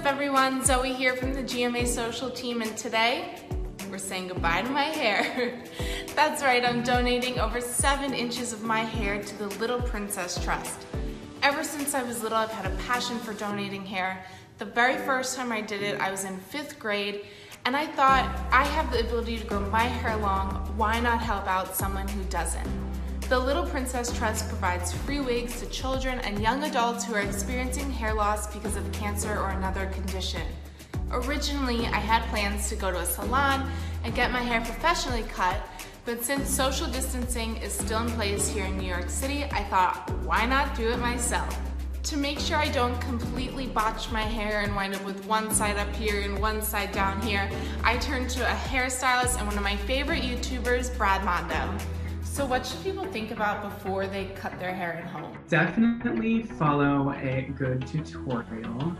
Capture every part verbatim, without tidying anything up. up, everyone? Zoe here from the G M A social team, and today we're saying goodbye to my hair. That's right, I'm donating over seven inches of my hair to the Little Princess Trust. Ever since I was little, I've had a passion for donating hair. The very first time I did it, I was in fifth grade, and I thought, I have the ability to grow my hair long, why not help out someone who doesn't? The Little Princess Trust provides free wigs to children and young adults who are experiencing hair loss because of cancer or another condition. Originally, I had plans to go to a salon and get my hair professionally cut, but since social distancing is still in place here in New York City, I thought, why not do it myself? To make sure I don't completely botch my hair and wind up with one side up here and one side down here, I turned to a hairstylist and one of my favorite YouTubers, Brad Mondo. So what should people think about before they cut their hair at home? Definitely follow a good tutorial.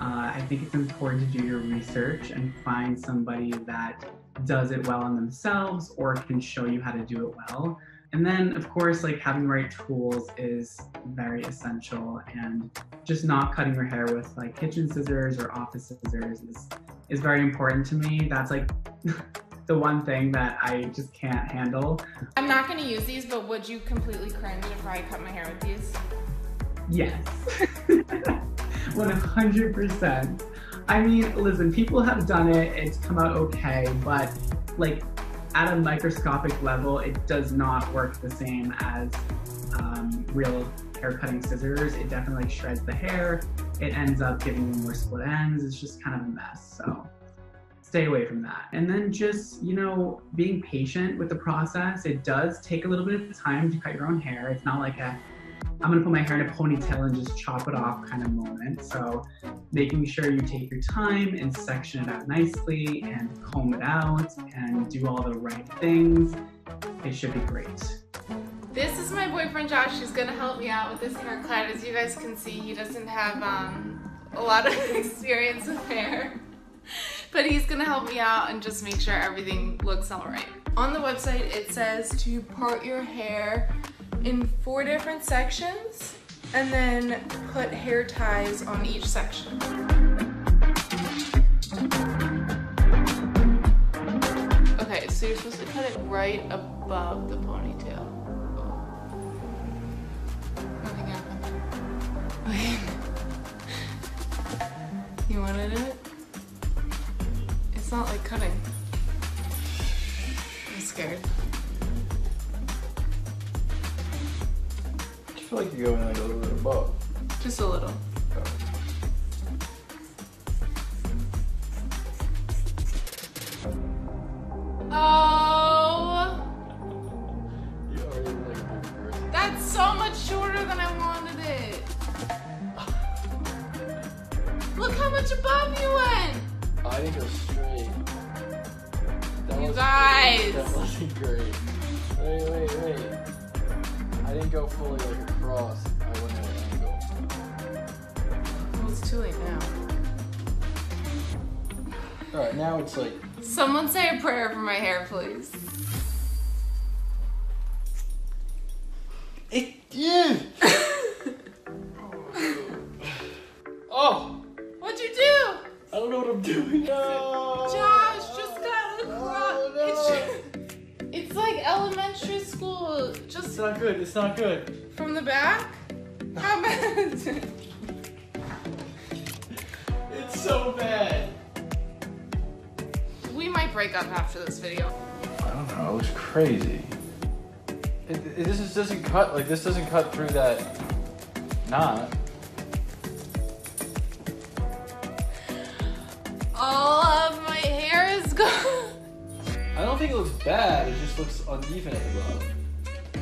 Uh, I think it's important to do your research and find somebody that does it well on themselves or can show you how to do it well. And then, of course, like having the right tools is very essential, and just not cutting your hair with like kitchen scissors or office scissors is, is very important to me. That's like the one thing that I just can't handle. I'm not gonna use these, but would you completely cringe if I cut my hair with these? Yes, one hundred percent. I mean, listen, people have done it, it's come out okay, but like at a microscopic level, it does not work the same as um, real hair cutting scissors. It definitely shreds the hair. It ends up giving you more split ends. It's just kind of a mess, so. Stay away from that. And then just, you know, being patient with the process. It does take a little bit of time to cut your own hair. It's not like a, I'm gonna put my hair in a ponytail and just chop it off kind of moment. So making sure you take your time and section it out nicely and comb it out and do all the right things. It should be great. This is my boyfriend, Josh, who's gonna help me out with this haircut. As you guys can see, he doesn't have um, a lot of experience with hair. But he's gonna help me out and just make sure everything looks all right. On the website, it says to part your hair in four different sections and then put hair ties on each section. Okay, so you're supposed to cut it right above the ponytail. Nothing happened. You wanna do it? It's not like cutting. I'm scared. I feel like you're going like a little bit above. Just a little. Oh. Oh! You already like the first. That's so much shorter than I wanted it. Look how much above you went! I think it was straight. That you was guys! Great. That wasn't great. Wait, wait, wait. I didn't go fully like across. I went at an angle. Well, it's too late now. Alright, now it's like. Someone say a prayer for my hair, please. It. Yeah! Doing. No. Josh, just got a crop. No, no. It's, it's like elementary school. Just it's not good. It's not good. From the back? How bad is it? It's so bad. We might break up after this video. I don't know. It was crazy. It, it, this is, doesn't cut like this. Doesn't cut through that knot. All of my hair is gone. I don't think it looks bad, it just looks uneven at the bottom.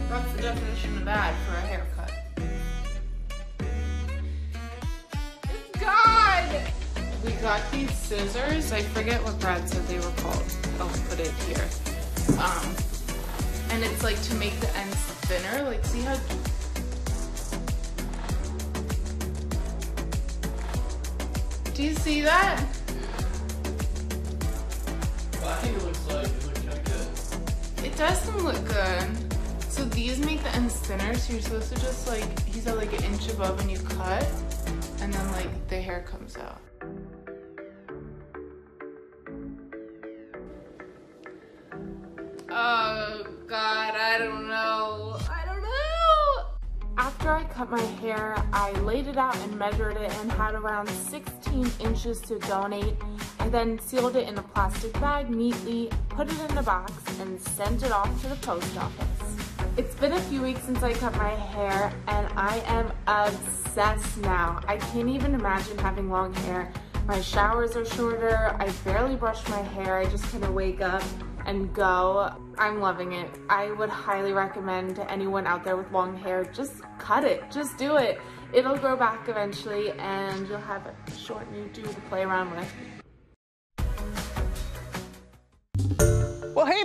That's the definition of bad for a haircut. God! We got these scissors. I forget what Brad said they were called. I'll put it here. Um, and it's like to make the ends thinner. Like, see how. Do you see that? I think it looks like it looks kind of good. It doesn't look good. So these make the ends thinner, so you're supposed to just like, he's at like an inch above and you cut, and then like the hair comes out. Oh God, I don't know. I don't know. After I cut my hair, I laid it out and measured it and had around sixteen inches to donate. I then sealed it in a plastic bag neatly, put it in a box, and sent it off to the post office. It's been a few weeks since I cut my hair and I am obsessed now. I can't even imagine having long hair. My showers are shorter, I barely brush my hair, I just kind of wake up and go. I'm loving it. I would highly recommend to anyone out there with long hair, just cut it, just do it. It'll grow back eventually and you'll have a short new do to play around with. Well, hey